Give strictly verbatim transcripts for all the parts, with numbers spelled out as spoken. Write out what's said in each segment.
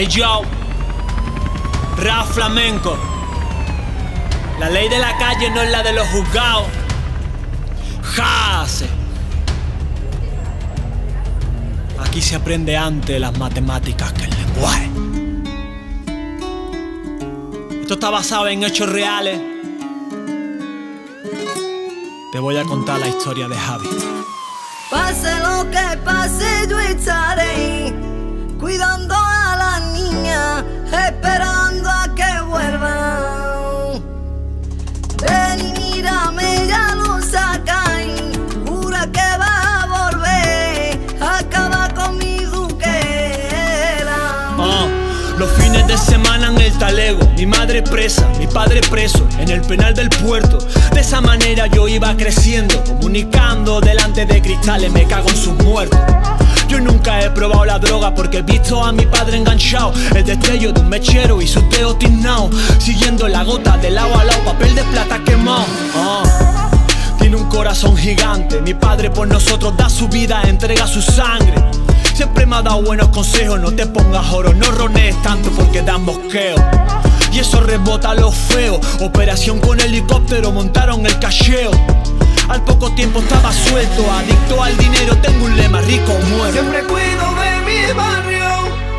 Hey yo, rap flamenco. La ley de la calle no es la de los juzgados. Haze. Aquí se aprende antes las matemáticas que el lenguaje. Esto está basado en hechos reales. Te voy a contar la historia de Javi. Pase lo que pase, yo estaré cuidando a la niña, esperando a que vuelva. Ven, mírame, ya lo sacan, jura que va a volver, acaba con mi duquera. Oh, los fines de semana en el talego, mi madre presa, mi padre preso, en el penal del puerto. De esa manera yo iba creciendo, comunicando delante de cristales, me cago en sus muertos. Yo nunca he probado la droga porque he visto a mi padre enganchado. El destello de un mechero y su dedo tiznao, siguiendo la gota de lado a lado, papel de plata quemado. Oh. Tiene un corazón gigante, mi padre por nosotros da su vida, entrega su sangre. Siempre me ha dado buenos consejos, no te pongas oro, no ronees tanto porque dan mosqueo. Y eso rebota lo feo, operación con helicóptero, montaron el cacheo. Al poco tiempo estaba suelto, adicto al dinero, tengo un lema, rico o muerto. Siempre cuido de mi barrio,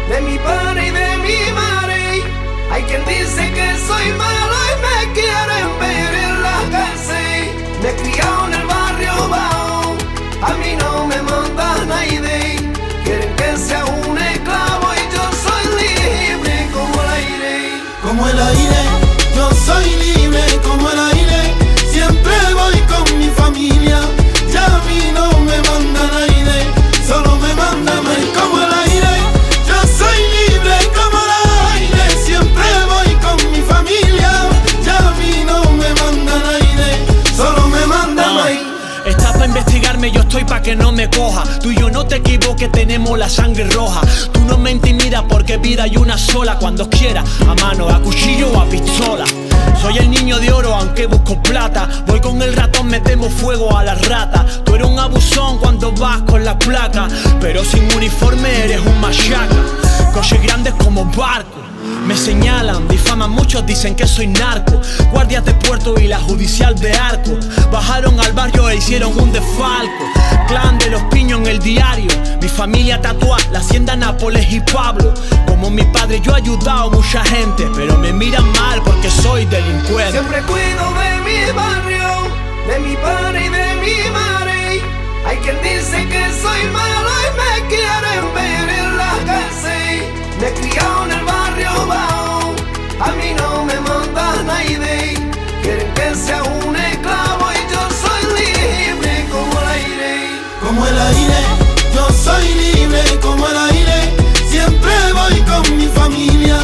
de mi padre y de mi madre. Hay quien dice que soy malo y me quieren ver en la cárcel. Me he criado en el barrio bajo, a mí no me mandan nadie. Quieren que sea un esclavo y yo soy libre como el aire. Como el aire, yo soy libre como el aire. Siempre voy con mi familia, ya a mí no me mandan aire, solo me mandan mal como el aire. Yo soy libre como el aire, siempre voy con mi familia, ya a mí no me mandan aire, solo me mandan mal. Ah, estás para investigarme, yo estoy para que no me coja. Tú y yo no te equivoques, tenemos la sangre roja. Tú no me intimidas porque vida hay una sola, cuando quiera, a mano, a cuchillo o a pistola. Soy el niño de oro aunque busco plata. Voy con el ratón, metemos fuego a la rata. Tú eres un abusón cuando vas con la placa, pero sin uniforme eres un machaca. Coches grandes como barcos me señalan, difaman, muchos dicen que soy narco. Guardias de puerto y la judicial de Arco bajaron al barrio e hicieron un desfalco. Clan de los piños en el diario, mi familia tatua, la hacienda Nápoles y Pablo. Como mi padre yo he ayudado a mucha gente, pero me miran mal porque soy delincuente. Siempre cuido de mi barrio, de mi padre y de mi madre. Hay quien dice que soy malo y me quieren ver en la cárcel. Me he criado en el barrio bajo, a mí no me mandan nadie. Quieren que sea un esclavo y yo soy libre como el aire. Como el aire, yo soy libre como el aire. Siempre voy con mi familia,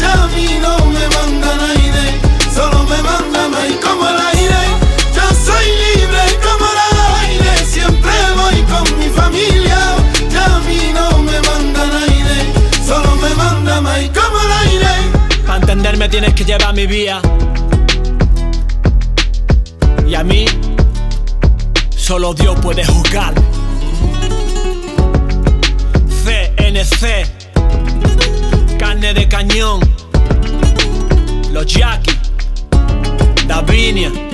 ya a mí no me mandan aire, solo me mandan mal como el aire. Yo soy libre como el aire, siempre voy con mi familia, ya a mí no me mandan aire, solo me mandan mal como el aire. Para entenderme tienes que llevar mi vía, y a mí solo Dios puede juzgar. C N C, carne de cañón, Los Yakis, Davinia.